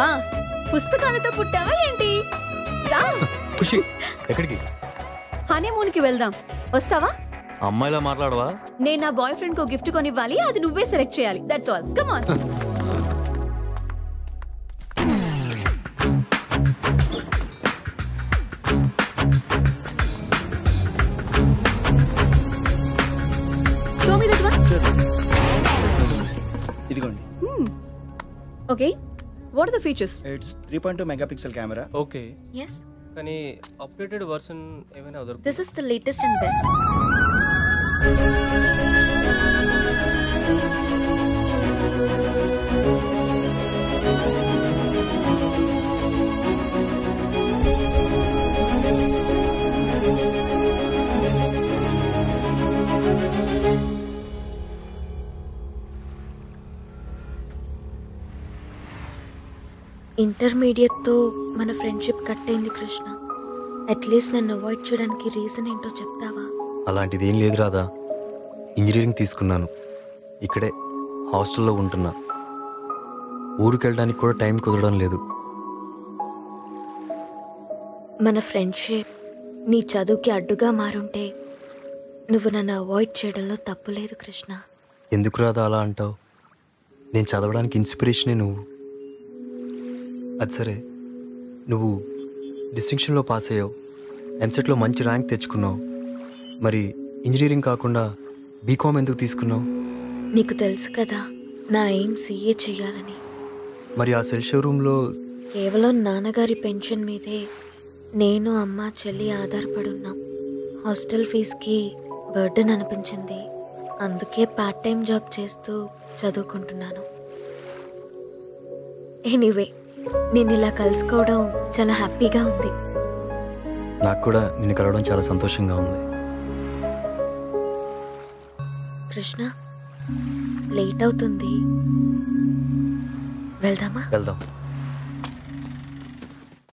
వచ్చావా? పుస్తకాలతో పుట్టావా ఏంటి? రా ఖుషి, ఎక్కడికి? హనీమూన్కి వెళ్దాం, వస్తావా? అమ్మాయిలా మాట్లాడవా? నేను నా బాయ్ ఫ్రెండ్ కు గిఫ్ట్ కొని ఇవ్వాలి, అది నువ్వే సెలెక్ట్ చేయాలి. That's all, come on. Okay, what are the features? It's 3.2 megapixel camera. Okay. Yes. Can I updated version even other? This is the latest and best. Intermediate తో మన friendship cut అయింది Krishna. At least నన్ను avoid చేయడానికి reason ఏంటో చెప్తావా? అలాంటిది ఏం లేదు రాదా. ఇంజనీరింగ్ తీసుకున్నాను, ఇక్కడే హాస్టల్లో ఉంటున్నా, ఊరికి వెళ్ళడానికి కూడా టైం కుదరడం లేదు. మన ఫ్రెండ్షిప్ నీ చదువుకి అడ్డుగా మారుంటే నువ్వు నన్ను అవాయిడ్ చేయడంలో తప్పు లేదు కృష్ణ. ఎందుకు రాదా అలా అంటావు? నేను చదవడానికి ఇన్స్పిరేషనే నువ్వు. అది సరే, నువ్వు డిస్టింక్షన్లో పాస్ అయ్యావు, ఎంసెట్లో మంచి ర్యాంక్ తెచ్చుకున్నావు, మరి ఇంజనీరింగ్ కాకుండా బీకామ్ ఎందుకు తీసుకున్నావు? నీకు తెలుసు కదా నా ఏం సీఏ చేయాలని. మరి ఆ సెల్ షోరూంలో కేవలం నాన్నగారి పెన్షన్ మీదే నేను అమ్మ చెల్లి ఆధారపడి ఉన్నాం. హాస్టల్ ఫీజుకి బర్డెన్ అనిపించింది, అందుకే పార్ట్ టైం జాబ్ చేస్తూ చదువుకుంటున్నాను. ఎనీవే, నిన్ను ఇలా కలుసుకోవడం చాలా హ్యాపీగా ఉంది. నాకు కూడా నిన్ను కలవడం చాలా సంతోషంగా ఉంది కృష్ణ. లేట్ అవుతుంది, వెళ్దామా? వెళ్దాం.